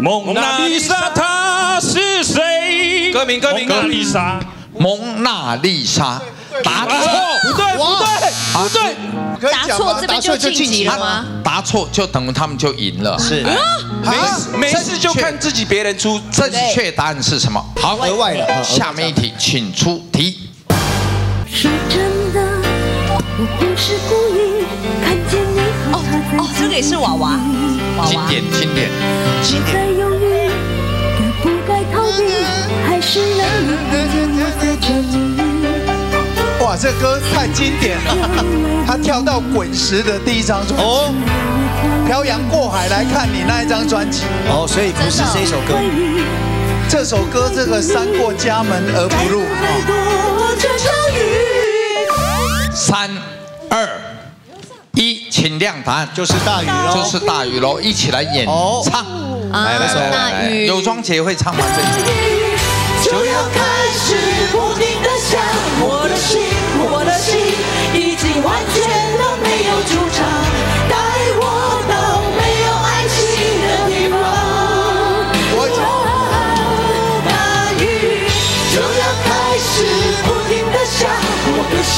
蒙娜丽莎，她是谁？歌名，歌名，蒙娜丽莎，蒙娜丽莎，答错，不对，不对，不对，答错这边就晋级了吗？答错就等于他们就赢了，是，没事就看自己，别人出，正确答案是什么？好，额外的，下面一题，请出题。 是真的，我不是故意看见你和他在一起。哦，这个也是娃娃，经典经典经典。我在犹豫，该不该逃避，还是让你看见我在这里？哇，这歌太经典了，他跳到滚石的第一张专辑哦，漂洋过海来看你那一张专辑哦，所以不是这首歌，这首歌这个三过家门而不入啊。 3、2、1，请亮答案，就是大鱼喽，就是大鱼喽，一起来演唱。来来来来，有庄姐会唱吗？这一首。就要开始不停的想，我的心，我的心已经完全都没有主场，带我到没有爱情的地方。我大鱼就要开始不停的想，我的心。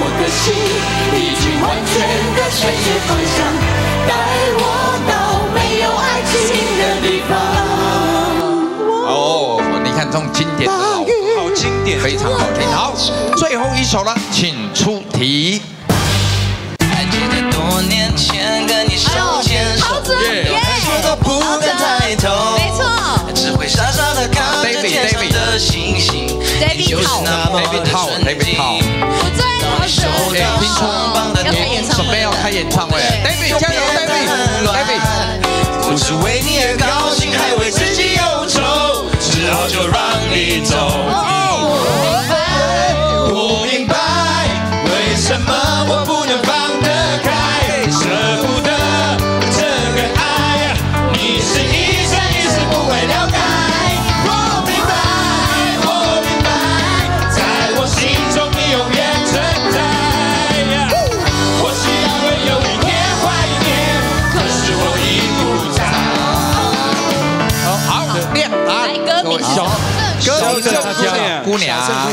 我的心已经完全的全是方向，带我到没有爱情的地方。哦，你看这种经典的老歌，好经典，非常好听。好，最后一首了，请出题。还记得多年前跟你手牵手，说过不敢抬头，没错，只会傻傻的看着天上的星星，你就是那么的纯净。 听说准备要开演唱会 ，David 加油 ，David， 不是为你而高兴，还为自己忧愁，只好就让你走。不明白为什么我不能放得开，舍不得这个爱，你是一生一世不会了解。我明白，我明白，在我心中你永远。 小姑娘，好，你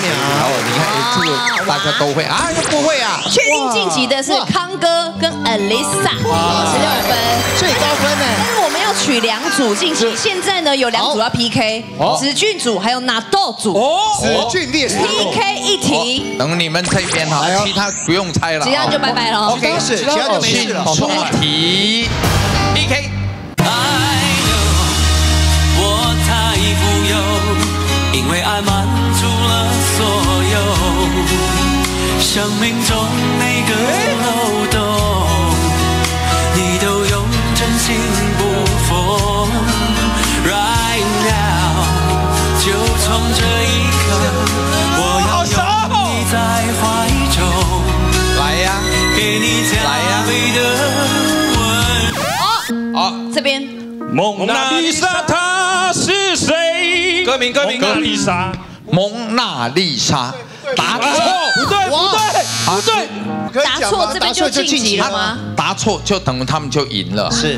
看这个大家都会啊，又不会啊。确定晋级的是康哥跟 Alisa， 16分，最高分呢。但是我们要取2组晋级，现在呢有2组要 PK， 子俊组还有纳豆组，子俊烈 PK 一题。等你们这边哈，其他不用猜了，其他就拜拜了。OK， 是，其他就没事了。出题 PK。 因为爱满足了所有，生命中每个漏洞，你都用真心补缝。Right now， 就从这一刻，我要拥你在怀中，来呀，给你加倍的吻。哦，这边，蒙娜丽莎，她是谁？ 歌名，歌名，蒙娜丽莎，蒙娜丽莎，答错，不对，不对，不对，答错这边就晋级了吗？答错就等于他们就赢了，是，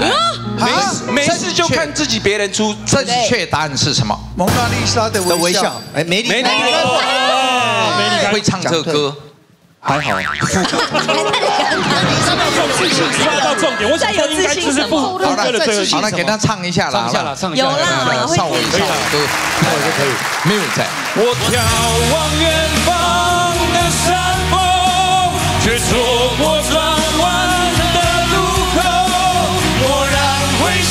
没事就看自己，别人出，正确答案是什么？蒙娜丽莎的微笑，哎，没离开，会唱这歌，还好，刷到重点，我想有自信什么？好了，好了，给他唱一下啦，有啦，上我一首歌，那我就可以。没有在。我眺望远方的山峰，却错过转弯的路口。蓦然回首，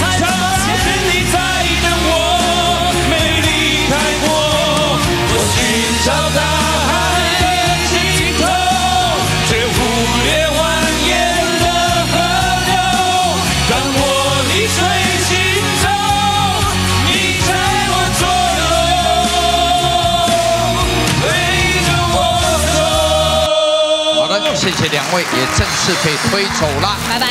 才发现你在等我，没离开过。我寻找到。 谢谢2位，也正式被推走了。拜拜。